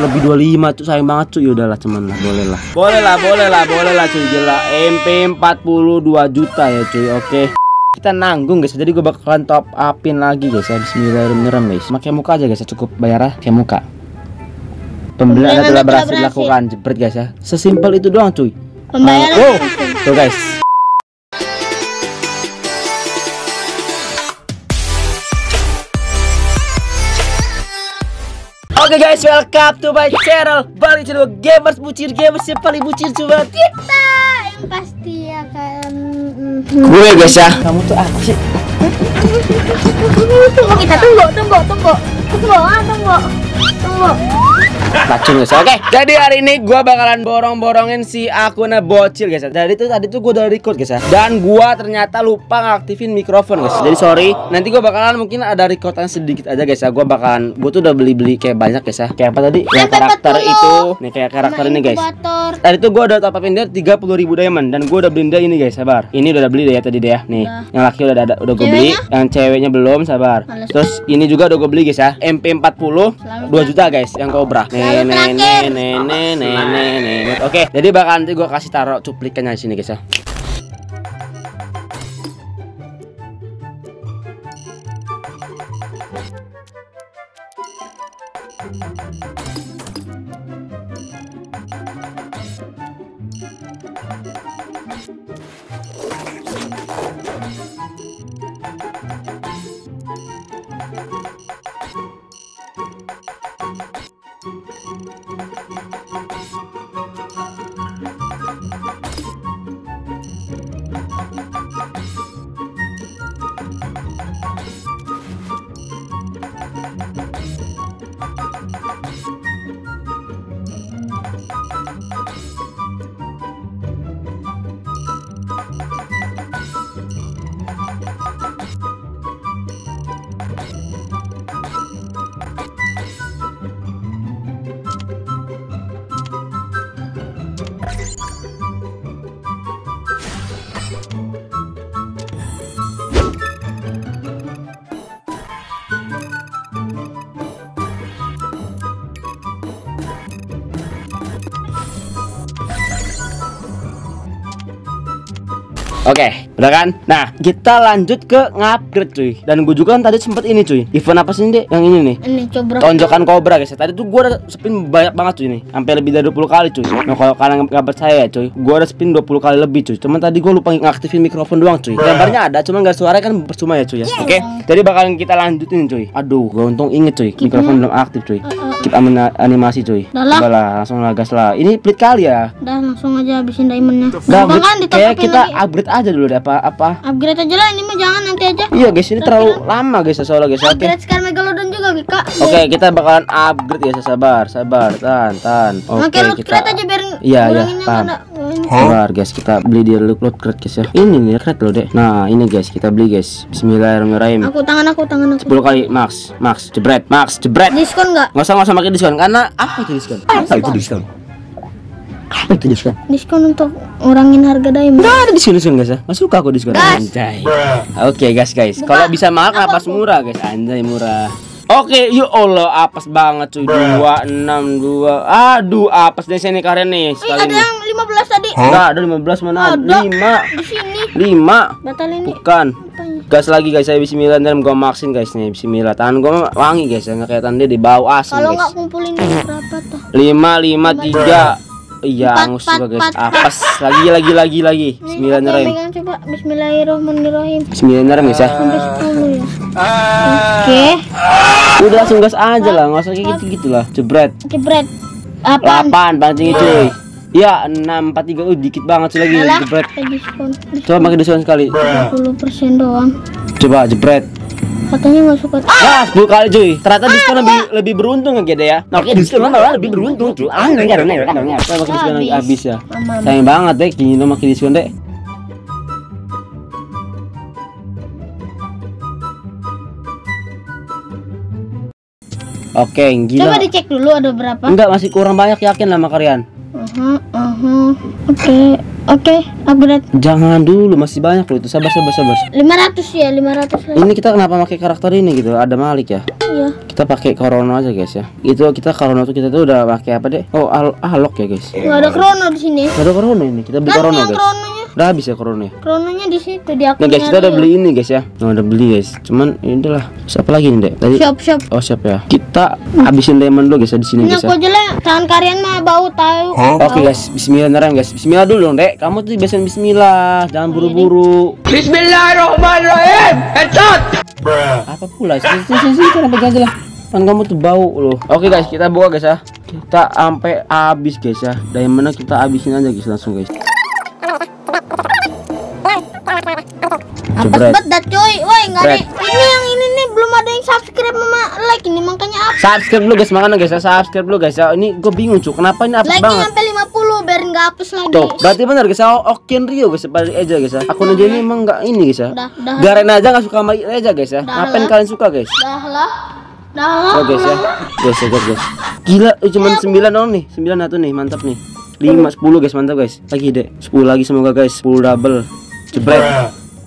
lebih 25 tuh, sayang banget cuy. Udahlah cuman lah, boleh lah cuy. Gila MP 42 juta ya cuy. Oke, kita nanggung guys. Jadi gue bakalan top upin lagi guys ya. Bismillahirrahmanirrahim guys. Pakai muka aja guys ya, cukup bayar pakai muka. Pembelaan telah berhasil dilakukan, jebret guys ya. Sesimpel itu doang cuy. Pembayaran tuh guys. Oke guys, welcome to my channel. Balik channel gamers bucin, gamers yang paling bucin coba. Kita yang pasti akan gue guys ya. Kamu tuh apa sih? Kita tunggu. Racun guys. Oke, jadi hari ini gue bakalan borong-borongin si akunnya bocil guys. Jadi tadi tuh gue udah record guys ya. Dan gue ternyata lupa ngaktifin mikrofon guys. Jadi sorry. Nanti gue bakalan mungkin ada recordan sedikit aja guys ya. Gue tuh udah beli kayak banyak guys ya. Kayak apa tadi? Yang karakter itu. Nih kayak karakter ini guys. Tadi tuh gue udah top upin dia 30.000 diamond. Dan gue udah beli dia ini guys, sabar. Ini udah beli dia ya tadi dia. Nih, yang laki udah ada, udah gue beli. Yang ceweknya belum, sabar. Terus ini juga udah gue beli guys ya. MP40 2 juta guys yang Cobra. Oke, jadi bakal nanti gue kasih taruh cuplikannya di sini guys ya. Oke, udah kan? Nah, kita lanjut ke ngupgrade cuy. Dan gue juga kan tadi sempet ini cuy. Event apa sih ini, Dek? Yang ini nih. Ini Cobra. Tonjokan Cobra guys. Tadi tuh gue udah spin banyak banget cuy nih. Sampai lebih dari 20 kali cuy. Nah, kalau kalian enggak percaya cuy, gue udah spin 20 kali lebih cuy. Cuman tadi gue lupa ngaktifin mikrofon doang cuy. Gambarnya ada, cuman enggak suara kan percuma ya cuy ya. Yeah. Oke. Jadi bakalan kita lanjutin cuy. Aduh, gue untung inget cuy. Mikrofon belum aktif cuy. Keep animasi cuy. Udah lah, langsung lagas lah. Ini pelit kali ya. Udah langsung aja habisin diamondnya. Kayak kita upgrade aja dulu deh, apa upgrade aja lah ini mah, jangan nanti aja. Iya guys, ini terlalu lama guys soalnya guys. Oke, sekarang Megalodon juga Kak. Oke, kita bakalan upgrade guys, sabar tahan. Oke, kita aja biar iya tahan. Sabar guys, kita beli dia loot crate guys ya. Ini nih crate loh deh. Nah, ini guys kita beli guys. Bismillahirrahmanirrahim. Tangan aku 10 kali max jebret. Diskon enggak? Enggak usah pakai diskon karena apa itu diskon? Apa itu diskon? Diskon untuk ngurangin harga diamond. Nggak ada diskon guys ya. Nggak suka aku diskon. Anjay. Oke guys. Kalau bisa mahal kenapa murah guys? Anjay murah. Oke, ya Allah, apes banget cuy. 262. Aduh, apes deh sini kalian nih. Sekali ada yang 15 tadi. Enggak, ada 15 mana? 5. Di sini. 5. Batal ini. Bukan. Gas lagi guys, saya bismillah dan gua maksin guys nih. Bismillah. Tangan gua wangi guys, enggak kelihatan dia di bawah asli guys. Kalau enggak kumpulin berapa tuh? 553. Iya, angus juga guys. Apes lagi. Bismillahirrahmanirrahim. Coba bismillahirrahmanirrahim. Bismillahirrahmanirrahim guys ya. Oke. Udah langsung gas aja lah, enggak usah kayak gitu-gitu lah. Jebret. 8 pancing itu. Ya, 643. Dikit banget sih lagi jebret. Coba pakai diskon sekali. 10% doang. Coba jebret. Katanya nggak suka. Nah, 10 kali cuy. Ternyata diskon lebih beruntung ya Gede ya. Oke, diskon malah lebih beruntung cuy. Aneh. Saya pakai diskon lagi habis ya. Sayang banget deh, gini lo pakai diskon deh. Oke, gila. Coba dicek dulu ada berapa. Enggak, masih kurang banyak, yakin lah sama kalian. Oke, upgrade. Jangan dulu, masih banyak loh itu. Sabar. 500 ya, 500 lagi. Ini kita kenapa pakai karakter ini gitu? Ada Malik ya? Iya. Kita pakai Corona aja guys ya. Itu kita Corona tuh kita tuh udah pakai apa deh? Oh, Alok ya guys. Enggak ada Corona di sini. Enggak ada Corona ini. Kita beli Corona guys. Udah habis ya Corona. Coronanya di situ di akun. Nah guys, kita udah beli ini guys ya. Nah, udah beli guys. Cuman ini adalah siapa lagi nih, Dek? Tadi siap. Oh, siap ya. Kita habisin diamond dulu guys ya di sini guys. Aku aja lah, tangan kalian mah bau tahu. Oke guys, bismillahirrahmanirrahim guys. Bismillah dulu dong, Dek. Kamu tuh biasain bismillah, jangan buru-buru. Bismillahirrahmanirrahim. Headshot. Apa pula sih? Sini kenapa gagal lah? Kan kamu tuh bau loh. Oke guys, kita buka guys ya. Kita sampai habis guys ya. Diamondnya kita habisin aja guys langsung guys. Apa dah coy, woi nggak nih. Ini yang ini nih belum ada yang subscribe sama like ini makanya apa? Subscribe dulu guys, makanya guys ya subscribe dulu guys ya. Ini gue bingung cuy, kenapa ini hapus banget? Like sampai 50 biar nggak hapus lagi. Tuh, berarti benar guys ya, Okin Rio guys balik aja guys ya. Akun aja ini emang nggak ini guys ya. Garen aja nggak suka sama Reja guys ya. Ngapain kalian suka guys? Dah lah. Oh guys ya, guys. Gila, cuman 9 doang nih, 91 nih, mantap nih. 5, 10 guys, mantap guys. Lagi deh, 10 lagi semoga guys, 10 double. Jebret.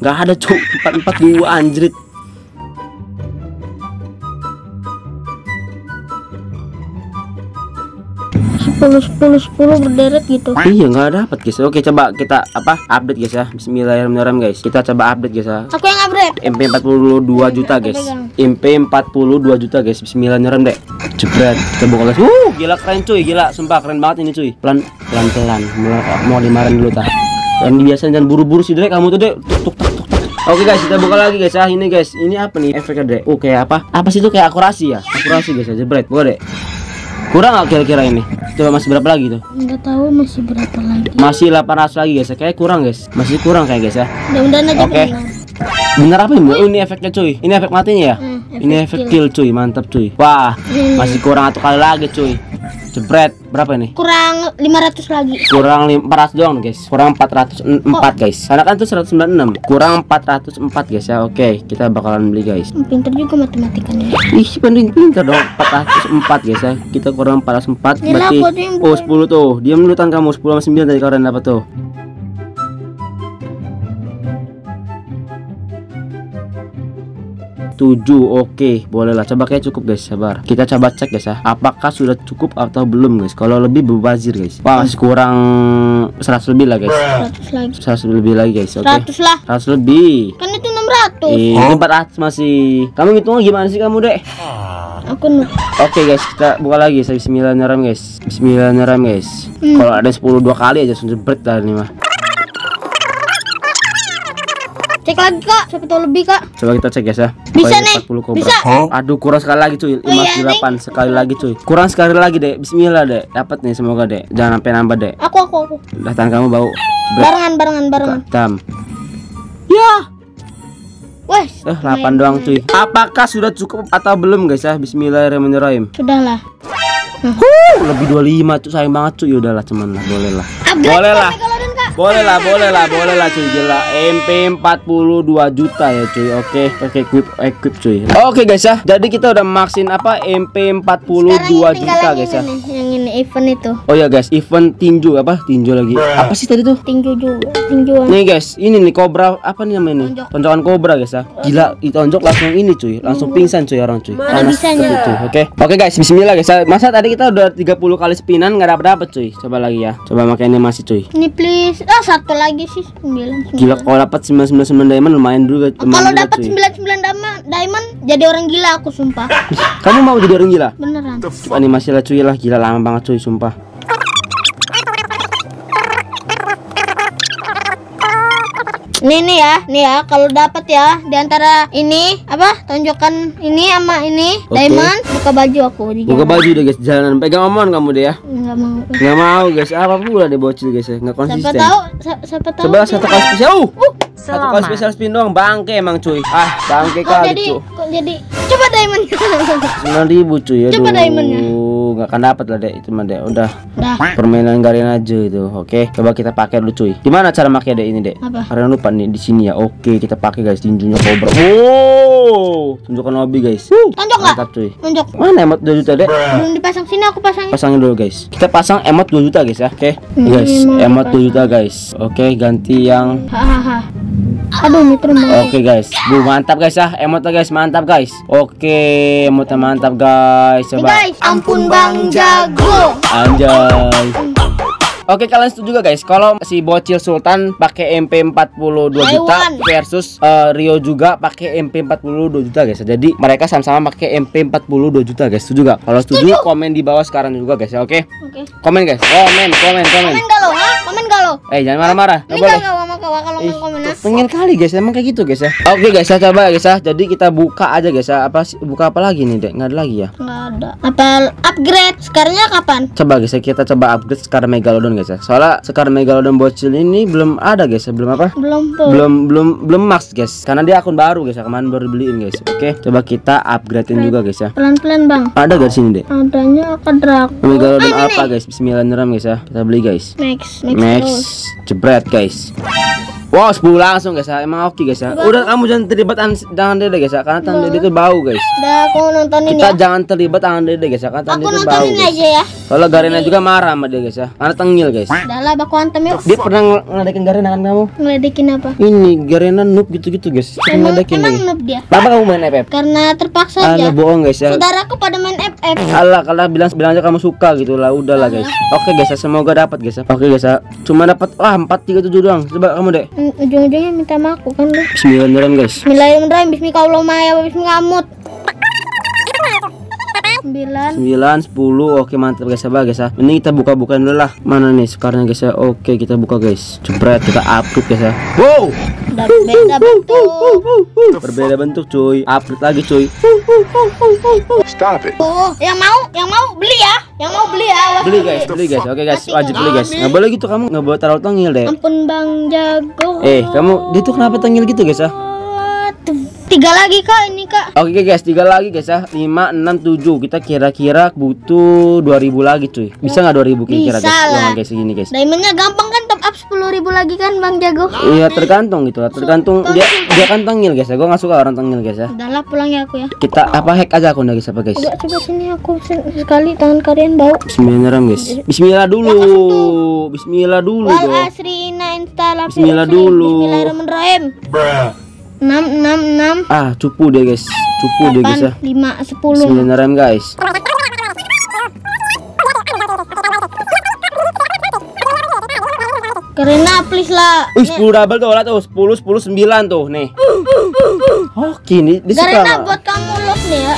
Gak ada cu, 442 anjrit. Sepuluh berderet gitu. Iya nggak dapat guys. Oke coba kita apa update guys ya. Bismillahirrahmanirrahim guys. Kita coba update guys ya. Aku yang update. MP 42 juta guys. MP 42 juta guys. Bismillahirrahmanirrahim deh. Jebret. Kita buka guys. Gila keren cuy. Gila sumpah keren banget ini cuy. Pelan. Mau dimarin dulu tah. Dan biasanya jangan buru-buru sih Dre, kamu tuh Dre. Oke guys, kita buka lagi guys. Ah ini guys, ini apa nih efeknya Dre? Oh kayak apa? Apa sih itu kayak akurasi ya? Akurasi guys aja Dre. Buka deh. Kurang nggak kira-kira ini? Coba masih berapa lagi tuh? Nggak tahu masih berapa lagi. Masih 800 lagi guys. Kayak kurang guys. Masih kurang kayak guys ya. Mudah-mudahan aja. Oke. Bener apa ini? Ini efeknya cuy. Ini efek matinya ya? Ini efek kill cuy, mantap cuy. Wah, masih kurang 1 kali lagi cuy. Jebret, berapa ini? Kurang 500 lagi. Kurang 400 doang guys. Kurang 404 guys. Karena kan itu 196. Kurang 404 guys ya. Oke, kita bakalan beli guys. Pinter juga matematikanya. Ih, pinter dong. 404 guys ya. Kita kurang 404 berarti. Oh, 10 tuh. Diam dulu tangan kamu. 10 sama 9 tadi kalian dapat tuh. Oke, bolehlah. Coba kayak cukup guys, sabar. Kita coba cek guys ya, apakah sudah cukup atau belum guys. Kalau lebih berwazir guys. Wah, kurang 100 lebih lah guys. 100 lebih lagi guys. Oke. 100 lah. 100 lebih. Kan itu 600. Itu 400 masih. Kamu ngitungnya gimana sih kamu, Dek? Oke guys, kita buka lagi. Bismillahirrahmanirrahim guys. Bismillahirrahmanirrahim guys. Kalau ada 10 2 kali aja langsung jebret lah ini mah. Cek lagi kak, siapa tahu lebih kak. Coba kita cek guys ya. Bisa nih, bisa. Aduh kurang sekali lagi cuy, 508 sekali lagi cuy. Kurang sekali lagi deh, bismillah deh. Dapat nih semoga deh, jangan sampai nambah deh. Aku datang kamu bau. Barengan tam. Ya wes 8 doang cuy. Apakah sudah cukup atau belum guys ya? Bismillahirrahmanirrahim. Sudahlah. Lebih 25 cuy, sayang banget cuy. Udahlah cuman lah, bolehlah. Bolehlah cuy, gila. MP 42 juta ya cuy. Oke, pakai equip cuy. Oke guys ya. Jadi kita udah maksin apa MP 42 juta guys ya. Yang ini event itu. Oh ya guys, event tinju apa? Tinju lagi. Apa sih tadi tuh? Tinju juga. Tinjuan. Nih guys, ini nih kobra apa nih namanya nih? Tonjokan kobra guys ya. Gila, ditonjok langsung ini cuy. Langsung pingsan cuy orang cuy. Oke. Oke guys, bismillah guys. Masa tadi kita udah 30 kali spinan enggak dapat cuy. Coba lagi ya. Coba makanya masih cuy. Ini please. Satu lagi sih 9. Gila kalau dapat 999 diamond lumayan juga. Kalau dapat 99 diamond jadi orang gila aku sumpah. Kamu mau jadi orang gila? Beneran. Coba animasi lah cuy lah, gila lama banget cuy sumpah. Nih ya kalau dapat ya di antara ini apa tonjokan ini sama ini diamond buka baju aku di jalan. Buka baju deh guys, jangan pegang omongan kamu deh ya. Enggak mau guys, apa pula deh bocil guys ya, enggak konsisten. Siapa tahu. Coba satu kali spesial. Satu kali spesial spin doang bangke emang cuy. Ah, bangke kali cuy. Kok jadi coba diamond. 9000 cuy ya. Coba diamondnya. nggak akan dapat lah dek, itu mah dek udah permainan garin aja itu. Oke, coba kita pakai dulu cuy. Gimana cara pakai dek ini dek? Apa? Karena lupa nih di sini ya. Oke, kita pakai guys tinjunya Cobra. Wow, tunjukkan hobi guys. Tunjuk nggak? Cuy. Tunjuk. Mana emot 2 juta dek? Belum dipasang, sini aku pasangin. Pasangin dulu guys. Kita pasang emot 2 juta guys ya. Oke guys, emot 2 juta guys. Oke, ganti yang. Aduh, mitra. Oke guys, bu mantap guys ya, emotnya guys mantap guys. Oke, emotnya mantap guys. Coba. Hey guys, ampun Bang Jago. Anjay. Oke, kalian setuju juga guys kalau si Bocil Sultan pakai MP 42 juta versus Rio juga pakai MP 42 juta guys. Jadi mereka sama-sama pakai MP 42 juta guys. Setuju gak? Kalau setuju, komen di bawah sekarang juga guys ya. Oke? Okay? Oke. Komen guys. Komen. Komen gak lo? Ha? Komen gak lo? Eh, jangan marah-marah. Enggak boleh. Kalau pengen kali guys, emang kayak gitu guys ya. Oke guys, saya coba guys ya. Jadi kita buka aja guys ya. Apa buka apa lagi nih dek? Nggak ada lagi ya? Nggak ada. Apa upgrade? Sekarangnya kapan? Coba guys ya, kita coba upgrade Sekar Megalodon guys ya. Soalnya Sekar Megalodon Bocil ini belum ada guys ya. Belum apa? Belum max guys. Karena dia akun baru guys ya. Kemarin baru dibeliin guys. Oke, coba kita upgradein juga guys ya. Pelan-pelan bang. Ada gak sini dek? Adanya apa Draco? Megalodon apa guys? Bismillahirrahmanirrahim guys ya. Kita beli guys. Max. Jebret guys. Wow, 10 langsung guys ya. Emang oke guys ya. Udah kamu jangan terlibat tangan dede guys ya. Karena tangan dede itu bau guys. Udah aku nontonin kita ya. Jangan terlibat tangan dede guys ya. Karena tangan dede bau guys. Ya. Kalau Garena juga marah sama dia guys ya. Karena tengil guys. Udah lah baku antem yuk. Dia pernah ngeledekin Garena kan kamu? Ngeledekin apa? Ini Garena noob gitu-gitu guys. Emang noob dia. Kenapa kamu main FF? Karena terpaksa aja. Alah bohong guys ya. Saudaraku pada main FF. Alah kalau bilang aja kamu suka gitu lah. Udah lah guys. Oke guys ya, semoga dapat guys ya. Oke guys ya. Cuma dapat 437 doang. Coba kamu deh. Ujung-ujungnya minta maku kan guys. Bismillahirrahmanirrahim guys. Bismillahirrahmanirrahim. Bismillahirrahmanirrahim. Bismillahirrahmanirrahim. 9, 10. Oke, mantap guys ya, guys ya. Ini kita buka-bukain dulu lah. Mana nih sekarang guys ya? Oke, kita buka guys. Jebret, kita upgrade guys ya. Wow. Berbeda bentuk. Berbeda bentuk cuy. Upgrade lagi cuy. Stop it. Oh, yang mau beli ya. Yang mau beli ya. Beli guys. Oke guys, wajib beli guys. Nggak boleh gitu kamu, nggak boleh terlalu tengil deh. Ampun Bang Jago. Kamu dia tuh kenapa tengil gitu guys ya? 3 lagi kak ini kak. Oke guys, 3 lagi guys ya. 5, 6, 7. Kita kira-kira butuh 2000 lagi cuy. Bisa nggak 2000 kira-kira guys? Uang guys segini guys. Diamondnya gampang kan, top up 10.000 lagi kan Bang Jago. Iya tergantung gitu lah. Tergantung dia kan tengil guys ya. Gue nggak suka orang tengil guys ya. Udah lah pulang ya aku ya. Kita apa hack aja aku guys apa guys? Udah, coba sini aku sekali tangan kalian bau. Bismillahirrahmanirrahim guys. Bismillah dulu. Wal asrina insyaallah. Bismillah dulu. Bismillahirrahmanirrahim. 6, 6, 6. Ah, cupu deh guys. 5, 10. Sebenarnya guys. Karena please lah. 10 double tuh lah tuh. 10, 9 tuh nih. Oke, ini Karena buat kamu lock nih ya.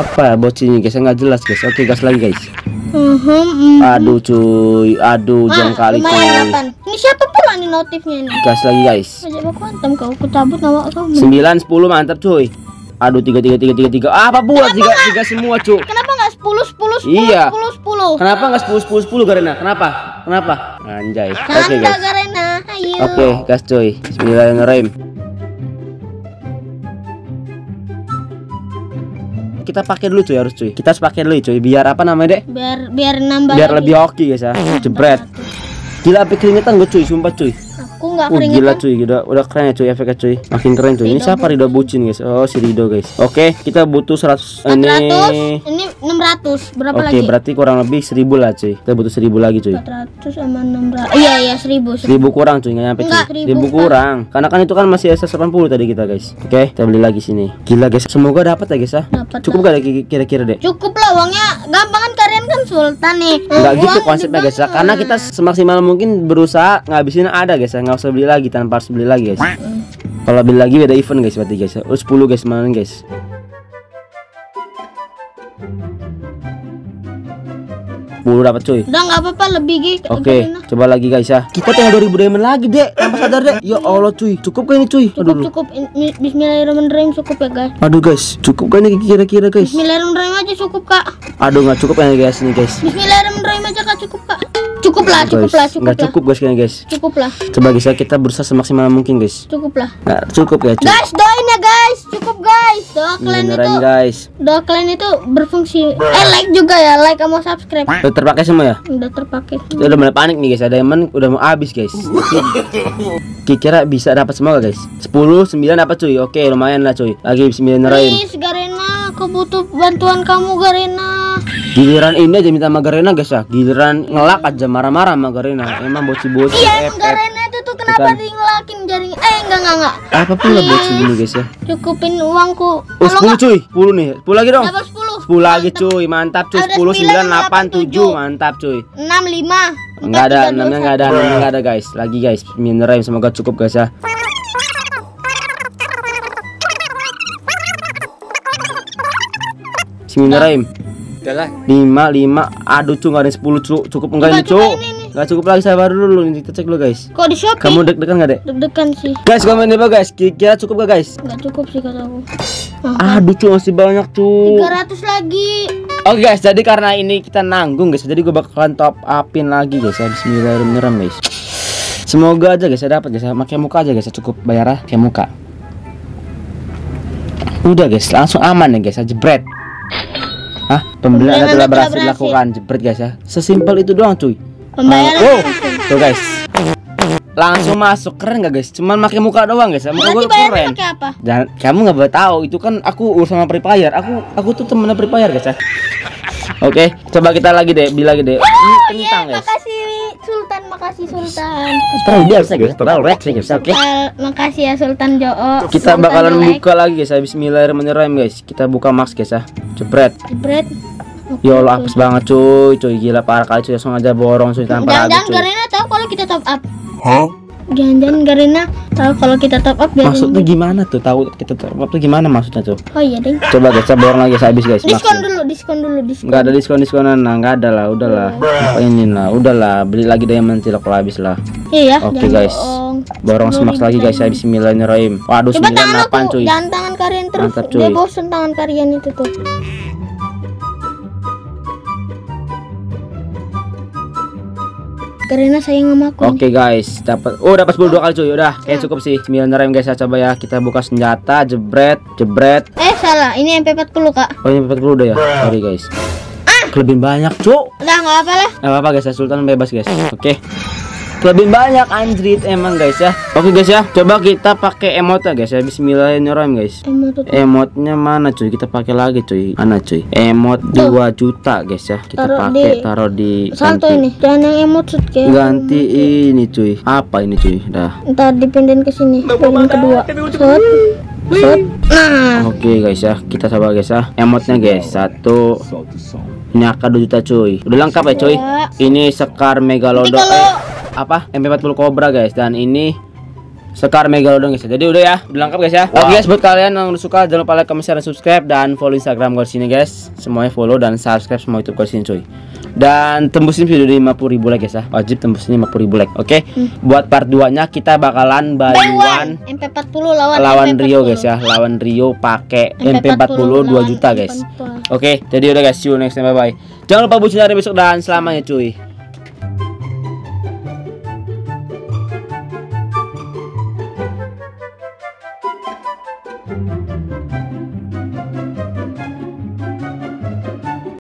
Apa bocinya guys? Enggak jelas guys. Oke, gas lagi guys. Aduh cuy. Aduh, jangan kali cuy. Ini siapa pula nih notifnya ini? Gas lagi guys. Coba kuantum kau, aku cabut nama kamu. 9, 10 mantap cuy. Aduh 3, 3, 3, 3. Apa buat 3 semua cuy? Kenapa nggak 10, 10, 10, 10? Kenapa nggak 10, 10, 10 Garena? Kenapa? Anjay. Oke guys. Oke gas cuy. Bismillahirrahmanirrahim. Kita pakai dulu cuy, kita harus pakai dulu cuy, biar apa namanya dek, biar nambah, biar lebih hoki guys ya. Jebret, gila efek keringetan gue cuy, sumpah cuy, aku nggak keringetan. Gila cuy, udah keren ya cuy efeknya cuy, makin keren cuy. Ini siapa Rido Bucin guys? Oh si Rido guys. Oke, kita butuh 100 ini 600 berapa lagi? Oke, berarti kurang lebih 1000 lah cuy, kita butuh 1000 lagi cuy. 400 sama 600, iya 1000 kurang cuy, nggak nyampe cuy, 1000 kurang, karena kan itu kan masih SS80 tadi kita guys. Oke, kita beli lagi sini. Gila guys, semoga dapat ya guys ya. Cukup gak kira-kira deh? Cukup lah, uangnya gampang kan, kalian kan sultan nih. Nggak gitu konsepnya guys ya, karena kita semaksimal mungkin berusaha ngabisin ada guys ya, nggak usah beli lagi tanpa harus beli lagi guys. Kalau beli lagi ada event guys berarti guys ya. 10 guys malam guys. Dapat cuy. Udah nggak apa-apa lebih gitu. Oke, coba lagi guys ya. Kita tinggal 2000 diamond lagi dek. Tanpa sadar dek. Ya Allah cuy. Cukup kan ini cuy? Cukup. Bismillahirrahmanirrahim cukup ya guys. Aduh guys, cukup kan ini kira-kira guys? Bismillahirrahmanirrahim aja cukup kak. Aduh nggak cukup ya guys ini guys. Bismillahirrahmanirrahim aja kak, cukup kak. Cukup lah. Nggak cukup guys kayaknya guys. Cukup lah. Coba guys ya, kita berusaha semaksimal mungkin guys. Cukup lah. Nggak cukup ya cuy. Guys doain ya guys. cukup guys. Doa kalian itu berfungsi. Like juga ya, like sama subscribe. Udah terpakai semua ya? Udah terpakai. Kita udah mulai panik nih guys, ada yang udah mau habis guys. Kira-kira bisa dapat semua guys. 10 9 dapat cuy. Oke, lumayan lah cuy. Lagi bismillahirrahmanirrahim. Please Garena, aku butuh bantuan kamu Garena. Giliran ini aja minta sama Garena guys ya. Giliran ngelak aja marah-marah sama Garena. Emang bocil-bocil. Iya, Garena itu tuh kenapa di ngelakin jaring? Enggak. Apa pula bocil dulu guys ya? Cukupin uangku. Oh, 10 cuy. 10 nih. 10 lagi dong. 10 lagi cuy. Mantap cuy. 10 9 8 7. Mantap cuy. 6 5. Enggak ada, 6-nya enggak ada guys. Lagi guys. Mineral semoga cukup guys ya. Bismillahirrahmanirrahim. Udahlah 5 5. Aduh cuy, enggak ada 10 cuy. Cukup enggak ini cuy? Gak cukup lagi, sabar dulu, kita cek dulu guys. Kok di Shopee? Kamu deg-degan gak dek? Deg-degan sih. Guys, komen di bawah guys, kira-kira cukup gak guys? Gak cukup sih kata aku. Aduh cuy, masih banyak cuy. 300 lagi. Oke guys, jadi karena ini kita nanggung guys, jadi gue bakalan top upin lagi guys. Bismillahirrahmanirrahim guys. Semoga aja guys saya dapat guys, pakai muka aja guys, cukup bayar lah kayak muka. Udah guys, langsung aman ya guys, jebret. Hah, pembelian telah berhasil dilakukan, jebret guys ya. Sesimpel itu doang cuy. Pembayaran tuh guys, langsung masuk. Keren gak guys? Cuman pakai muka doang guys. Muka gue keren. Dan kamu nggak boleh tahu, itu kan aku urus sama Free Fire. Aku tuh temennya Free Fire guys ya. Oke, coba kita lagi deh, tentang guys. Makasih Sultan, Oke. Makasih ya Sultan Joo. Kita bakalan buka lagi guys. Bismillahirrahmanirrahim guys. Kita buka max guys ya. Jebret. Ya Allah, apes banget cuy, gila parah kali cuy, langsung aja borong cuy tanpa habis. Jangan-jangan Garena tahu kalau kita top up. Hah? Jangan-jangan Garena tahu kalau kita top up. Maksudnya gimana tuh? Tahu kita top up tuh gimana maksudnya tuh? Oh iya deh. Coba guys, borong lagi habis guys. Diskon dulu. Enggak ada diskonan, enggak ada lah, udahlah. Beli lagi deh nanti kalau habis lah. Iya. Oke guys. Borong semax lagi guys, bismillahirrahmanirrahim. Waduh, 98 cuy. Jangan tangan kalian terus. Dia bosan tangan kalian itu tuh. Karena sayang sama aku. Oke guys, dapat. Oh, dapat 10 2 kali cuy. Udah, kayak cukup sih. 9 guys, coba ya. Kita buka senjata, jebret. Salah. Ini MP40, Kak. Oh, ini MP40 udah ya. Sorry guys. Kelebihin banyak, cuy. Udah enggak apa-apa lah. Enggak apa-apa guys, Sultan bebas guys. Oke. Kelebihin banyak Android emang guys ya. Oke guys ya, coba kita pakai emote guys ya. Bismillahirrahmanirrahim guys. Emotenya mana cuy? Kita pakai lagi cuy. Mana cuy? Emot 2 juta guys ya. Kita pakai taruh di salto ini. Jangan yang emote shoot guys. Ganti ini cuy. Apa ini cuy? Dah. Entar dipindahin ke sini. Yang kedua. Nah. Oke guys ya, kita coba guys ya. Emotnya guys. 1 nyaka 2 juta cuy. Udah lengkap ya cuy. Ini Sekar Megalodon. Apa MP40 Cobra guys, dan ini Sekar Megalodon guys. Jadi udah ya, udah lengkap guys ya. Oke guys, buat kalian yang suka jangan lupa like, comment, share, dan subscribe, dan follow Instagram gue di sini guys. Semuanya follow dan subscribe semua YouTube gue di sini cuy. Dan tembusin video 50.000 like guys ya. Wajib tembusin 50.000 like. Oke. Buat part 2-nya kita bakalan bayuan MP40 lawan Rio guys ya. Lawan Rio pakai MP40 2 juta guys. Oke, jadi udah guys, see you next time, bye bye. Jangan lupa bucin hari besok dan selamanya cuy.